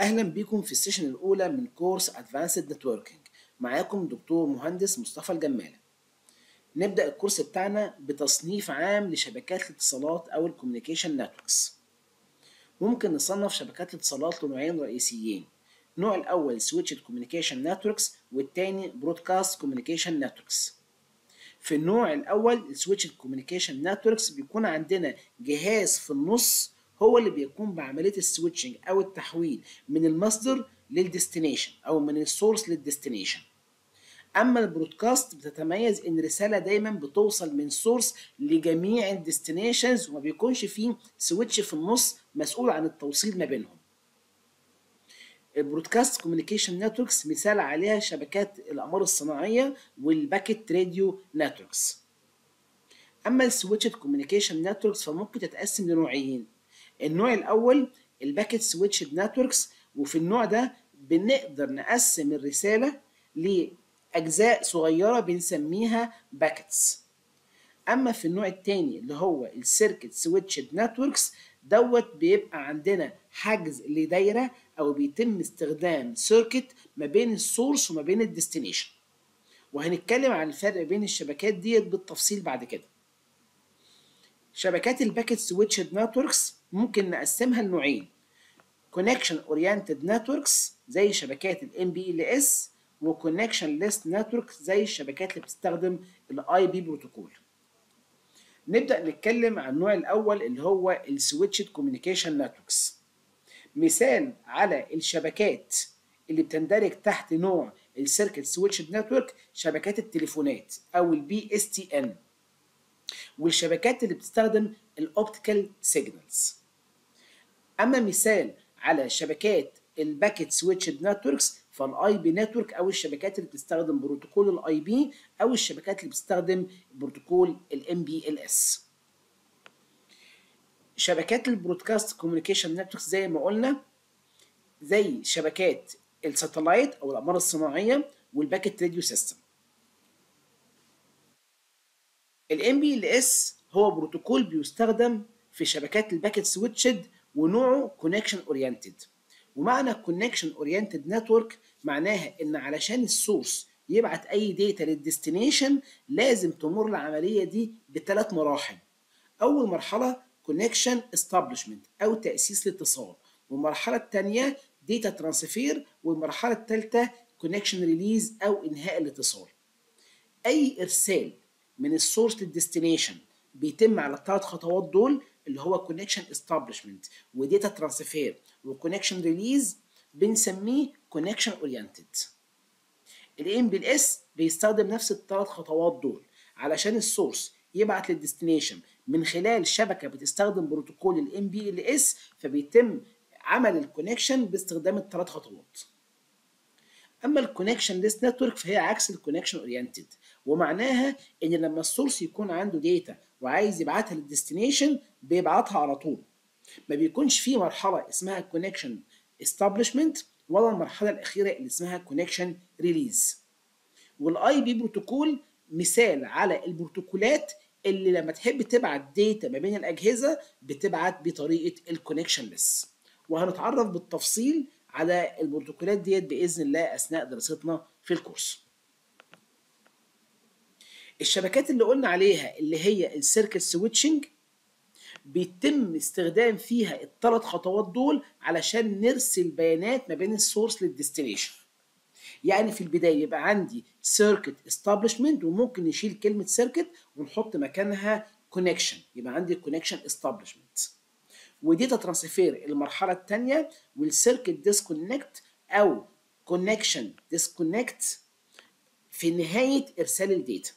اهلا بيكم في السيشن الاولى من كورس Advanced Networking. معاكم دكتور مهندس مصطفى الجمالة. نبدأ الكورس بتاعنا بتصنيف عام لشبكات الاتصالات او الكوميونيكيشن نتوركس. ممكن نصنف شبكات الاتصالات لنوعين رئيسيين، النوع الاول Switched Communication Networks والتاني Broadcast Communication Networks. في النوع الاول Switched Communication Networks بيكون عندنا جهاز في النص هو اللي بيقوم بعملية السويتشنج أو التحويل من المصدر للديستنيشن أو من السورس للديستنيشن. أما البرودكاست بتتميز إن الرسالة دايما بتوصل من سورس لجميع الديستنيشنز وما بيكونش فيه سويتش في النص مسؤول عن التوصيل ما بينهم. البرودكاست كوميونيكيشن نتوركس مثال عليها شبكات الأقمار الصناعية والباكيت راديو نتوركس. أما السويتشد كوميونيكيشن نتوركس فممكن تتقسم لنوعين. النوع الأول الباكيت سويتشد نتوركس، وفي النوع ده بنقدر نقسم الرسالة لأجزاء صغيرة بنسميها باكيتس. أما في النوع التاني اللي هو السيركت سويتشد نتوركس دوت بيبقى عندنا حجز لدايرة أو بيتم استخدام سيركت ما بين السورس وما بين الديستنيشن. وهنتكلم عن الفرق بين الشبكات ديت بالتفصيل بعد كده. شبكات الباكيت سويتشد نتوركس ممكن نقسمها لنوعين، Connection Oriented Networks زي شبكات ال MPLS و Connectionless Networks زي الشبكات اللي بتستخدم ال IP بروتوكول. نبدأ نتكلم عن النوع الأول اللي هو ال Switched Communication Networks. مثال على الشبكات اللي بتندرج تحت نوع ال Circuit Switched Network شبكات التليفونات أو ال BSTN والشبكات اللي بتستخدم الأوبتيكال سيجنالز. أما مثال على شبكات الباكيت سويتشد نتوركس فالاي بي نتورك أو الشبكات اللي بتستخدم بروتوكول الاي بي أو الشبكات اللي بتستخدم بروتوكول الام بي ال اس. شبكات البرودكاست كوميونيكيشن نتوركس زي ما قلنا زي شبكات الساتلايت أو الأقمار الصناعية والباكيت راديو سيستم. ال MPLS هو بروتوكول بيستخدم في شبكات الباكيت سويتشد ونوعه كونكشن اورينتد. ومعنى كونكشن اورينتد نتورك معناها ان علشان السورس يبعت اي داتا للديستنيشن لازم تمر العمليه دي بثلاث مراحل. اول مرحله كونكشن استابلشمنت او تاسيس الاتصال، والمرحله الثانيه داتا ترانسفير، والمرحله الثالثه كونكشن ريليز او انهاء الاتصال. اي ارسال من السورس للديستنيشن بيتم على الثلاث خطوات دول اللي هو كونكشن استابلشمنت وديتا ترانسفير وكونكشن ريليز، بنسميه كونكشن اورينتد. الام بي الاس بيستخدم نفس الثلاث خطوات دول علشان السورس يبعت للديستنيشن من خلال شبكه بتستخدم بروتوكول الام بي ال اس، فبيتم عمل الكونكشن باستخدام الثلاث خطوات. اما الكونكشن ليس نتورك فهي عكس الكونكشن اورينتد، ومعناها ان لما السورس يكون عنده داتا وعايز يبعتها للديستنيشن بيبعتها على طول، ما بيكونش في مرحله اسمها كونكشن استابلشمنت ولا المرحله الاخيره اللي اسمها كونكشن ريليز. والاي بي بروتوكول مثال على البروتوكولات اللي لما تحب تبعت داتا ما بين الاجهزه بتبعت بطريقه الكونكشن ليس. وهنتعرف بالتفصيل على البروتوكولات ديت باذن الله اثناء دراستنا في الكورس. الشبكات اللي قلنا عليها اللي هي السيركت سويتشنج بيتم استخدام فيها الثلاث خطوات دول علشان نرسل بيانات ما بين السورس للديستنيشن. يعني في البدايه يبقى عندي سيركت استابلشمنت، وممكن نشيل كلمه سيركت ونحط مكانها كونكشن، يبقى عندي كونكشن استابلشمنت. وديتا ترانسفير المرحله الثانيه، والسيركت ديسكونكت او كونكشن ديسكونكت في نهايه ارسال الداتا.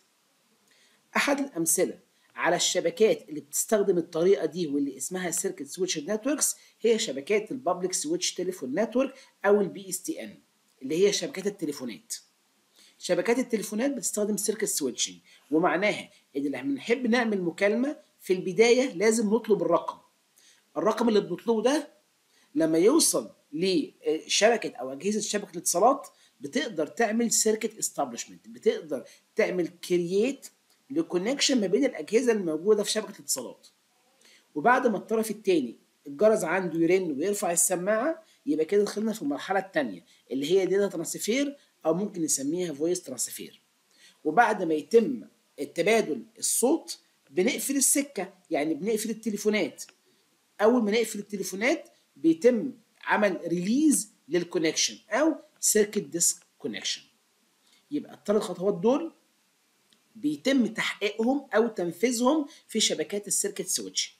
احد الامثله على الشبكات اللي بتستخدم الطريقه دي واللي اسمها سيركت سويتش نتوركس هي شبكات البابليك سويتش تليفون نتورك او البي اس تي ان اللي هي شبكات التليفونات. شبكات التليفونات بتستخدم سيركت سويتشنج، ومعناها ان لما نحب نعمل مكالمه في البدايه لازم نطلب الرقم اللي بنطلبه ده لما يوصل لشبكه او اجهزه شبكه الاتصالات بتقدر تعمل سيركت استابلشمنت، بتقدر تعمل كرييت لكونكشن ما بين الاجهزه الموجوده في شبكه الاتصالات. وبعد ما الطرف الثاني الجرس عنده يرن ويرفع السماعه يبقى كده دخلنا في المرحله الثانيه اللي هي داتا ترانسفير، او ممكن نسميها فويس ترانسفير. وبعد ما يتم التبادل الصوت بنقفل السكه، يعني بنقفل التليفونات. اول ما نقفل التليفونات بيتم عمل ريليز للكونكشن او سيركت ديسك كونكشن. يبقى الثلاث خطوات دول بيتم تحقيقهم او تنفيذهم في شبكات السيركت سويتشنج.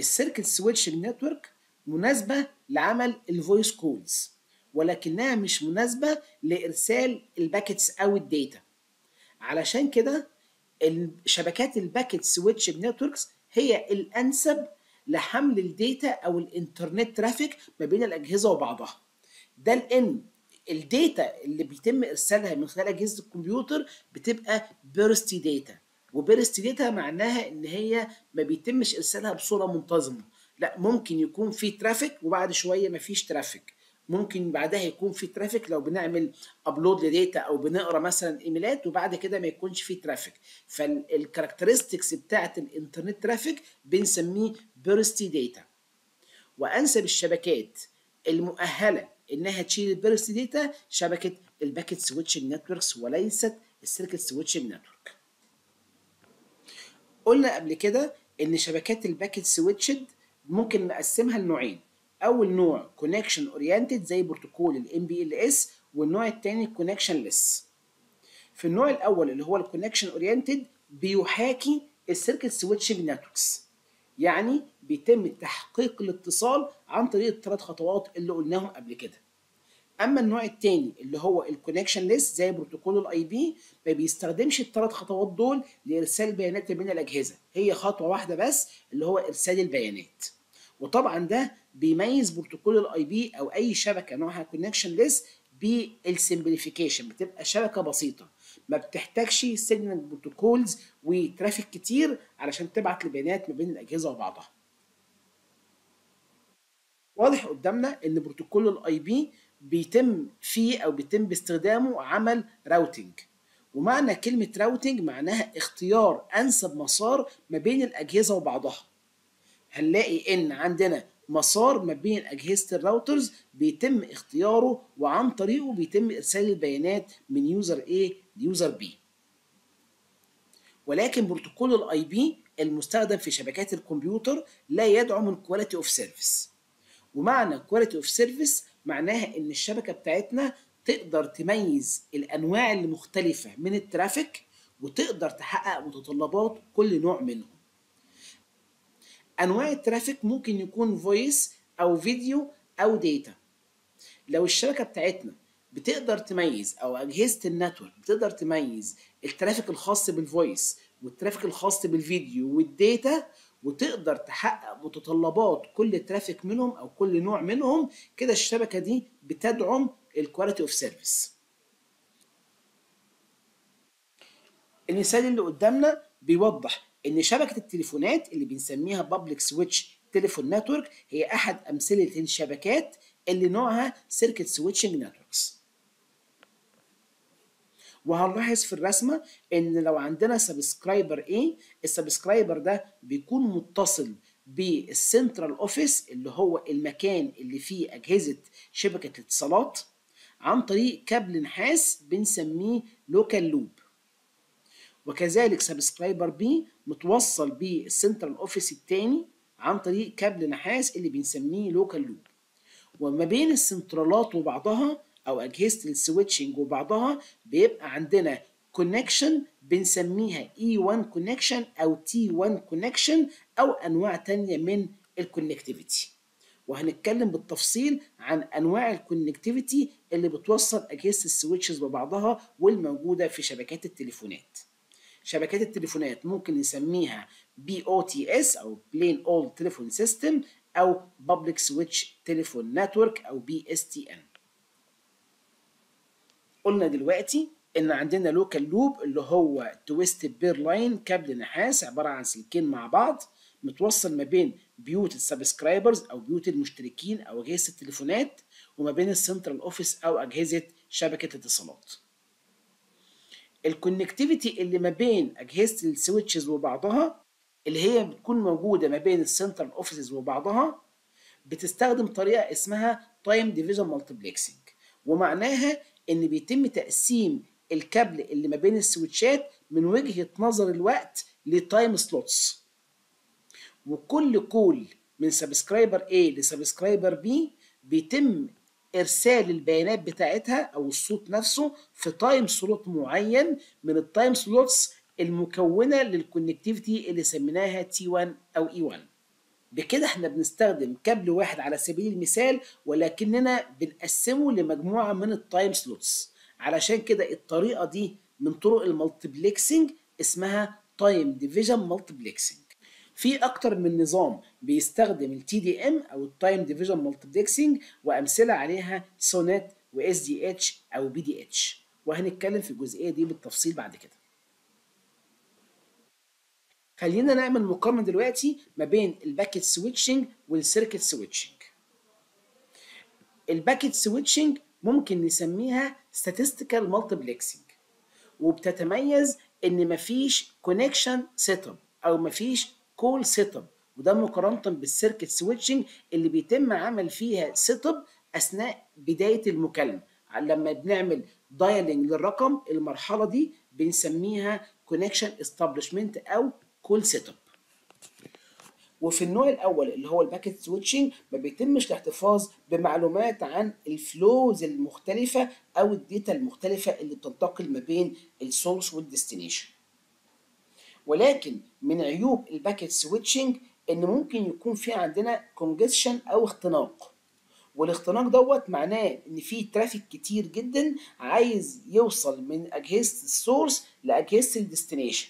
السيركت سويتشنج نتورك مناسبه لعمل الفويس كولز، ولكنها مش مناسبه لارسال الباكتس او الداتا. علشان كده شبكات الباكت سويتش نتوركس هي الانسب لحمل الداتا او الانترنت ترافيك ما بين الاجهزه وبعضها، ده لان الداتا اللي بيتم ارسالها من خلال اجهزه الكمبيوتر بتبقى بيرستي داتا، وبيرستي داتا معناها ان هي ما بيتمش ارسالها بصوره منتظمه، لا ممكن يكون في ترافيك وبعد شويه ما فيش ترافيك، ممكن بعدها يكون في ترافيك لو بنعمل ابلود لداتا او بنقرا مثلا ايميلات وبعد كده ما يكونش في ترافيك. فالكاركترستكس بتاعه الانترنت ترافيك بنسميه بيرستي داتا. وانسب الشبكات المؤهله انها تشيل البيرستي داتا شبكه الباكيت سويتش نتوركس وليست السيركت سويتش نتورك. قلنا قبل كده ان شبكات الباكيت سويتش ممكن نقسمها لنوعين، اول نوع كونكشن اورينتد زي بروتوكول الام بي ال اس، والنوع الثاني كونكشن ليس. في النوع الاول اللي هو الكونكشن اورينتد بيحاكي السيركت سويتش نتوركس، يعني بيتم تحقيق الاتصال عن طريق الثلاث خطوات اللي قلناهم قبل كده. اما النوع الثاني اللي هو الكونكشن ليس زي بروتوكول الاي بي ما بيستخدمش الثلاث خطوات دول لارسال بيانات بين الاجهزه، هي خطوه واحده بس اللي هو ارسال البيانات. وطبعا ده بيميز بروتوكول الاي بي او اي شبكه نوعها كونكشن ليس بالسمبليفيكيشن، بتبقى شبكه بسيطه ما بتحتاجش سيجنال بروتوكولز وترافيك كتير علشان تبعت البيانات ما بين الاجهزه وبعضها. واضح قدامنا ان بروتوكول الاي بي بيتم فيه او بيتم باستخدامه عمل راوتنج، ومعنى كلمه راوتنج معناها اختيار انسب مسار ما بين الاجهزه وبعضها. هنلاقي ان عندنا مسار ما بين اجهزه الراوترز بيتم اختياره وعن طريقه بيتم ارسال البيانات من يوزر A ليوزر B. ولكن بروتوكول الاي بي المستخدم في شبكات الكمبيوتر لا يدعو من كواليتي اوف سيرفيس. ومعنى كواليتي اوف سيرفيس معناها ان الشبكه بتاعتنا تقدر تميز الانواع المختلفه من الترافيك وتقدر تحقق متطلبات كل نوع منهم. انواع الترافيك ممكن يكون فويس او فيديو او داتا. لو الشبكه بتاعتنا بتقدر تميز او اجهزه النتورك بتقدر تميز الترافيك الخاص بالفويس والترافيك الخاص بالفيديو والداتا وتقدر تحقق متطلبات كل ترافيك منهم او كل نوع منهم، كده الشبكه دي بتدعم الكواليتي اوف سيرفيس. المثال اللي قدامنا بيوضح إن شبكة التليفونات اللي بنسميها Public Switch Telephone Network هي أحد أمثلة الشبكات اللي نوعها Circuit Switching Networks. وهنلاحظ في الرسمة إن لو عندنا سبسكرايبر A، السبسكرايبر ده بيكون متصل بالسنترال أوفيس اللي هو المكان اللي فيه أجهزة شبكة الاتصالات عن طريق كابل نحاس بنسميه لوكال لوب. وكذلك سبسكرايبر بي متوصل بالسنترال اوفيس الثاني عن طريق كابل نحاس اللي بنسميه لوكال لوب. وما بين السنترالات وبعضها او اجهزه السويتشنج وبعضها بيبقى عندنا كونكشن بنسميها E1 كونكشن او T1 كونكشن او انواع تانية من الكونكتيفيتي. وهنتكلم بالتفصيل عن انواع الكونكتيفيتي اللي بتوصل اجهزه السويتشز ببعضها والموجوده في شبكات التليفونات. شبكات التليفونات ممكن نسميها BOTS او Plain Old Telephone System او Public Switch Telephone Network او PSTN. قلنا دلوقتي ان عندنا لوكال لوب اللي هو تويستد بير لاين، كابل نحاس عباره عن سلكين مع بعض متوصل ما بين بيوت السبسكرايبرز او بيوت المشتركين او اجهزه التليفونات وما بين السنترال اوفيس او اجهزه شبكه الاتصالات. الكونكتيفيتي اللي ما بين اجهزه السويتشز وبعضها اللي هي بتكون موجوده ما بين السنترال اوفيسز وبعضها بتستخدم طريقة اسمها Time Division Multiplexing، ومعناها إن بيتم تقسيم الكابل اللي ما بين السويتشات من وجهة نظر الوقت لتايم سلوتس، وكل كول من سبسكرايبر A لسبسكرايبر B بيتم إرسال البيانات بتاعتها أو الصوت نفسه في تايم سلوت معين من التايم سلوتس المكونة للكونكتيفيتي اللي سميناها T1 أو E1. بكده احنا بنستخدم كابل واحد على سبيل المثال، ولكننا بنقسمه لمجموعة من التايم سلوتس، علشان كده الطريقة دي من طرق المالتبلكسنج اسمها تايم ديفيجن مالتبلكسنج. في أكتر من نظام بيستخدم ال TDM أو التايم ديفيجن مالتبلكسنج، وأمثلة عليها سونت وSDH أو BDH، وهنتكلم في الجزئية دي بالتفصيل بعد كده. خلينا نعمل مقارنة دلوقتي ما بين الباكيت سويتشنج والسيركت سويتشنج. الباكيت سويتشنج ممكن نسميها statistical multiplexing، وبتتميز ان مفيش connection setup او مفيش call setup، وده مقارنة بالسيركت سويتشنج اللي بيتم عمل فيها setup اثناء بداية المكالمة. لما بنعمل dialing للرقم المرحلة دي بنسميها connection establishment او كل سيت اب. وفي النوع الاول اللي هو الباكيت سويتشنج ما بيتمش الاحتفاظ بمعلومات عن الفلوز المختلفه او الداتا المختلفه اللي بتنتقل ما بين السورس والديستنيشن. ولكن من عيوب الباكيت سويتشنج ان ممكن يكون في عندنا كونجستشن او اختناق، والاختناق دوت معناه ان في ترافيك كتير جدا عايز يوصل من اجهزه السورس لاجهزه الديستنيشن،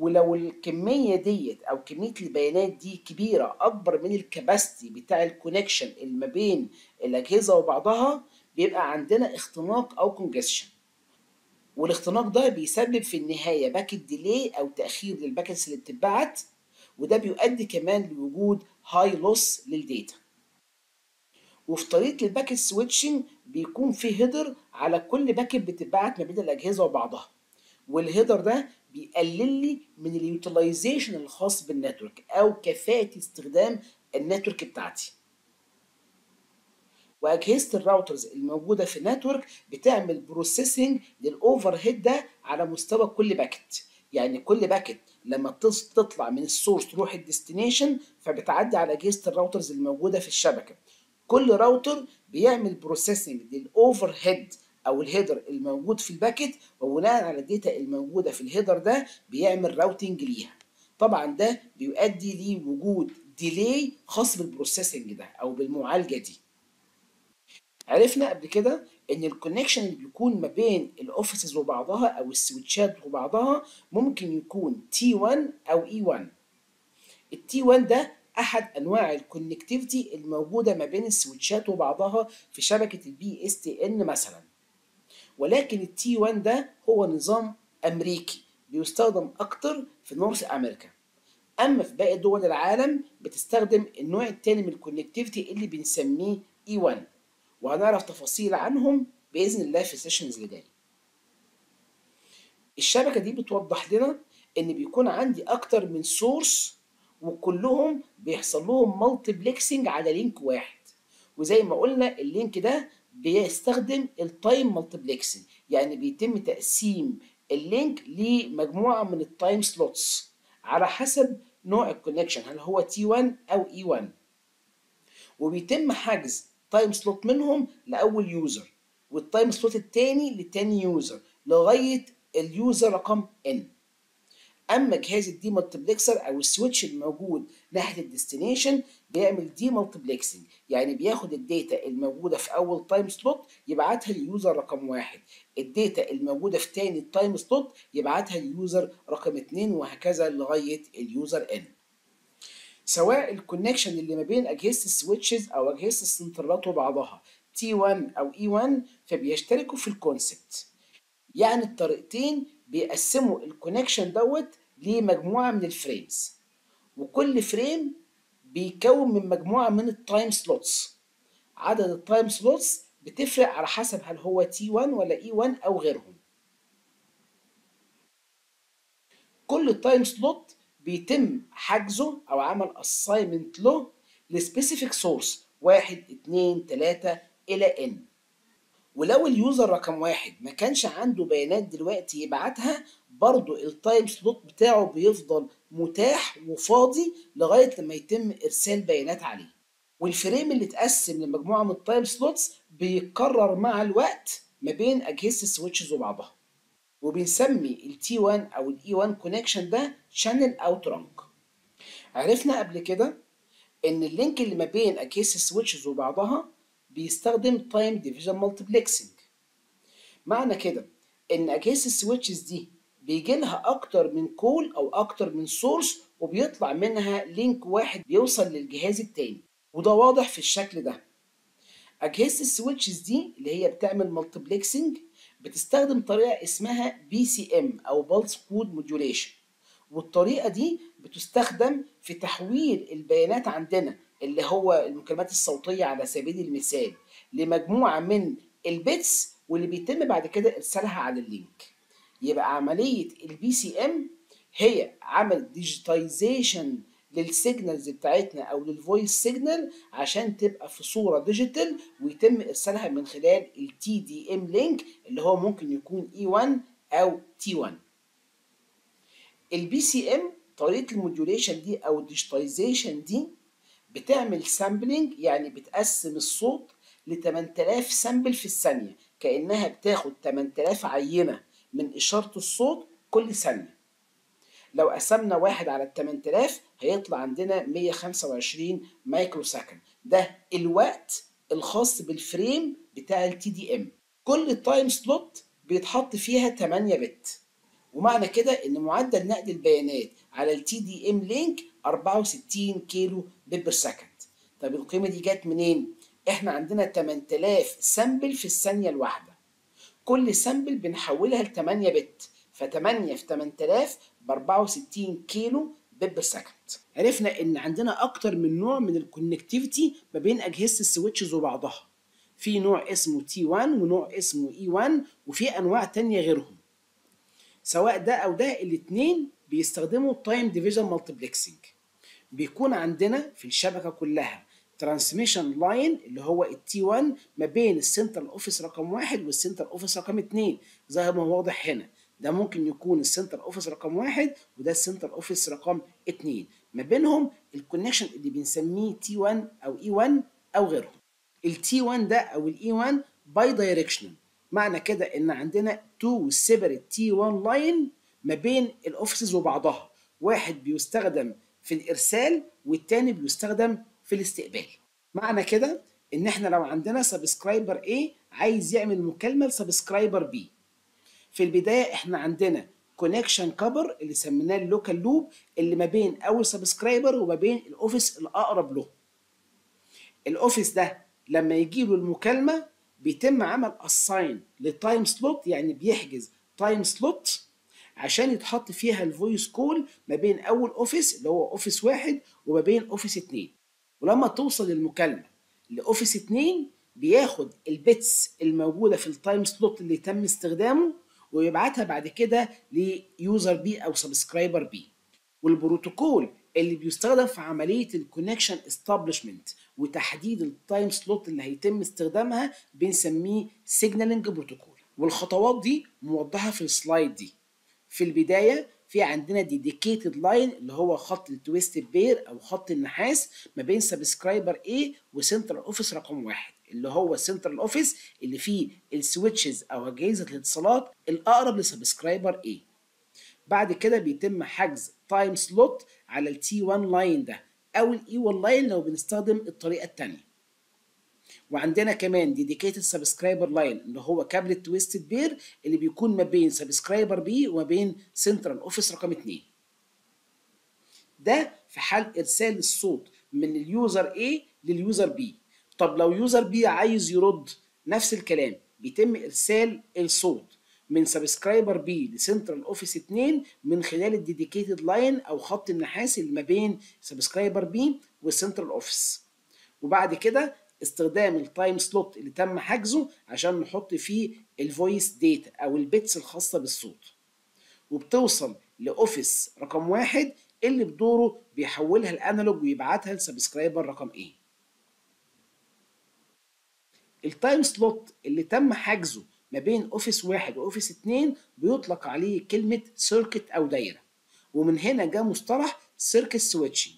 ولو الكميه ديت او كميه البيانات دي كبيره اكبر من الكباستي بتاع الكونكشن اللي ما بين الاجهزه وبعضها بيبقى عندنا اختناق او كونجستشن، والاختناق ده بيسبب في النهايه باكيت ديلي او تاخير للباكيتس اللي بتتبعت، وده بيؤدي كمان لوجود هاي لوس للداتا. وفي طريقه الباكيت سويتشنج بيكون فيه هيدر على كل باكيت بتتبعت ما بين الاجهزه وبعضها، والهيدر ده بيقلل لي من اليوتيلايزيشن الخاص بالنتورك او كفاءه استخدام النتورك بتاعتي. واجهزه الراوترز الموجوده في النتورك بتعمل بروسيسنج للاوفر هيد ده على مستوى كل باكت، يعني كل باكت لما تطلع من السورس تروح الديستنيشن فبتعدي على اجهزه الراوترز الموجوده في الشبكه. كل راوتر بيعمل بروسيسنج للاوفر هيد او الهيدر الموجود في الباكت، وبناء على الداتا الموجوده في الهيدر ده بيعمل راوتنج ليها. طبعا ده بيؤدي لوجود ديلي خاص بالبروسيسنج ده او بالمعالجه دي. عرفنا قبل كده ان الكونكشن اللي بيكون ما بين الاوفيسز وبعضها او السويتشات وبعضها ممكن يكون T1 او E1. التي 1 ده احد انواع الكونكتيفيتي الموجوده ما بين السويتشات وبعضها في شبكه البي اس تي ان مثلا، ولكن التي 1 ده هو نظام أمريكي بيستخدم أكتر في نورث أمريكا. أما في باقي دول العالم بتستخدم النوع التاني من الكونكتيفيتي اللي بنسميه E1، وهنعرف تفاصيل عنهم بإذن الله في السيشنز اللي جاية. الشبكة دي بتوضح لنا إن بيكون عندي أكتر من سورس وكلهم بيحصل لهم مالتبلكسنج على لينك واحد، وزي ما قلنا اللينك ده بيستخدم التايم مالتبلكسنج، يعني بيتم تقسيم اللينك لمجموعه من التايم سلوتس على حسب نوع الكونكشن هل هو T1 او E1، وبيتم حجز تايم سلوت منهم لاول يوزر والتايم سلوت الثاني لثاني يوزر لغايه اليوزر رقم N. اما جهاز الدي مالتبلكسر او السويتش الموجود ناحيه الديستنيشن بيعمل دي مالتبلكسنج، يعني بياخد الداتا الموجوده في اول تايم سلوت يبعتها لليوزر رقم واحد، الداتا الموجوده في ثاني تايم سلوت يبعتها لليوزر رقم 2، وهكذا لغايه اليوزر N. سواء الكونكشن اللي ما بين اجهزه السويتشز او اجهزه السنترالات وبعضها T1 او E1 فبيشتركوا في الكونسبت، يعني الطريقتين بيقسموا الكونكشن دوت لمجموعه من الفريمز، وكل فريم بيكون من مجموعه من التايم سلوتس. عدد التايم سلوتس بتفرق على حسب هل هو T1 ولا E1 او غيرهم. كل تايم سلوت بيتم حجزه او عمل اساينمنت له لسبيسيفيك سورس 1 2 3 الى ان. ولو اليوزر رقم 1 ما كانش عنده بيانات دلوقتي يبعتها، برضو التايم سلوت بتاعه بيفضل متاح وفاضي لغايه لما يتم ارسال بيانات عليه. والفريم اللي اتقسم لمجموعه من التايم سلوتس بيتكرر مع الوقت ما بين اجهزه السويتشز وبعضها، وبنسمي ال T1 او ال E1 كونكشن ده Channel Out Rank. عرفنا قبل كده ان اللينك اللي ما بين اجهزه السويتشز وبعضها بيستخدم Time Division Multiplexing. معنى كده ان اجهزه السويتشز دي بيجي لها اكتر من كول او اكتر من سورس، وبيطلع منها لينك واحد بيوصل للجهاز التاني، وده واضح في الشكل ده. اجهزه السويتشز دي اللي هي بتعمل مالتبلكسنج بتستخدم طريقه اسمها PCM او Pulse Code Modulation، والطريقه دي بتستخدم في تحويل البيانات عندنا اللي هو المكالمات الصوتيه على سبيل المثال لمجموعه من البيتس، واللي بيتم بعد كده ارسالها على اللينك. يبقى عمليه PCM هي عمل ديجيتايزيشن للسيجنالز بتاعتنا او للفويس سيجنال عشان تبقى في صوره ديجيتال ويتم ارسالها من خلال الTDM لينك اللي هو ممكن يكون E1 او T1. الPCM طريقه الموديوليشن دي او الديجيتايزيشن دي بتعمل سامبلينج، يعني بتقسم الصوت ل 8000 سامبل في الثانيه، كانها بتاخد 8000 عينه من اشاره الصوت كل ثانيه. لو قسمنا 1 على 8000 هيطلع عندنا 125 مايكرو سكند، ده الوقت الخاص بالفريم بتاع الTDM. كل تايم سلوت بيتحط فيها 8 بت، ومعنى كده ان معدل نقل البيانات على الTDM لينك 64 كيلو بت بير سكند. طب القيمه دي جت منين؟ احنا عندنا 8000 سامبل في الثانيه الواحده، كل سامبل بنحولها ل 8 بت، ف8 في 8000 ب 64 كيلو بت بير سكند. عرفنا ان عندنا اكتر من نوع من الكونكتيفيتي ما بين اجهزه السويتشز وبعضها، في نوع اسمه T1 ونوع اسمه E1 وفي انواع تانية غيرهم. سواء ده او ده الاتنين بيستخدموا تايم ديفيجن مالتبلكسنج. بيكون عندنا في الشبكه كلها ترانسميشن لاين اللي هو T1 ما بين السنترال اوفيس رقم 1 والسنترال اوفيس رقم 2 زي ما هو واضح هنا. ده ممكن يكون السنتر اوفيس رقم 1 وده السنتر اوفيس رقم 2، ما بينهم الكونكشن اللي بنسميه T1 او E1 او غيرهم. الT1 ده او الE1 باي دايركشنال، معنى كده ان عندنا 2 سيبريت T1 لاين ما بين الاوفيسز وبعضها، واحد بيستخدم في الارسال والتاني بيستخدم في الاستقبال. معنى كده ان احنا لو عندنا سبسكرايبر A عايز يعمل مكالمه لسبسكرايبر B، في البدايه احنا عندنا كونكشن كابر اللي سميناه اللوكال لوب اللي ما بين اول سبسكرايبر وما بين الاوفيس الاقرب له. الاوفيس ده لما يجي له المكالمه بيتم عمل اساين للتايم سلوت، يعني بيحجز تايم سلوت عشان يتحط فيها الفويس كول ما بين اول اوفيس اللي هو اوفيس 1 وما بين اوفيس 2. ولما توصل المكالمه لاوفيس 2 بياخد البيتس الموجوده في التايم سلوت اللي تم استخدامه ويبعتها بعد كده ليوزر بي او سبسكرايبر بي. والبروتوكول اللي بيستخدم في عمليه الكونكشن استابلشمنت وتحديد التايم سلوت اللي هيتم استخدامها بنسميه سيجنالينج بروتوكول. والخطوات دي موضحه في السلايد دي. في البدايه في عندنا ديديكيتد لاين اللي هو خط التويست بير او خط النحاس ما بين سبسكرايبر A وسنترال اوفيس رقم 1 اللي هو السنترال اوفيس اللي فيه السويتشز او اجهزه الاتصالات الاقرب لسبسكرايبر A. بعد كده بيتم حجز تايم سلوت على الT1 لاين ده او الE1 لاين لو بنستخدم الطريقه الثانيه. وعندنا كمان ديديكيتد سبسكرايبر لاين اللي هو كابل التويستد بير اللي بيكون ما بين سبسكرايبر بي وما بين سنترال اوفيس رقم 2. ده في حال ارسال الصوت من اليوزر A لليوزر B. طب لو يوزر بي عايز يرد نفس الكلام بيتم ارسال الصوت من سبسكرايبر بي لسنترال اوفيس 2 من خلال الديديكيتد لاين او خط النحاس اللي ما بين سبسكرايبر بي والسنترال اوفيس. وبعد كده استخدام التايم سلوت اللي تم حجزه عشان نحط فيه الفويس داتا او البيتس الخاصه بالصوت. وبتوصل لاوفيس رقم 1 اللي بدوره بيحولها الانالوج ويبعتها لسبسكرايبر رقم ايه. التايم سلوت اللي تم حجزه ما بين اوفيس 1 واوفيس 2 بيطلق عليه كلمه سيركت او دايره، ومن هنا جاء مصطلح سيركت سويتشنج.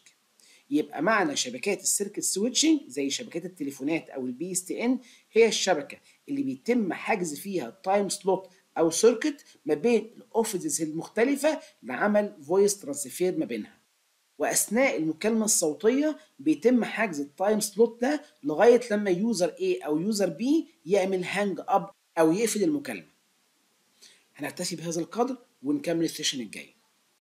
يبقى معنى شبكات السيركت سويتشنج زي شبكات التليفونات او البي اس تي ان هي الشبكه اللي بيتم حجز فيها التايم سلوت او سيركت ما بين الاوفيسز المختلفه لعمل فويس ترانسفير ما بينها، واثناء المكالمه الصوتيه بيتم حجز التايم سلوت ده لغايه لما يوزر A او يوزر B يعمل هانج اب او يقفل المكالمه. هنكتفي بهذا القدر ونكمل السيشن الجاي.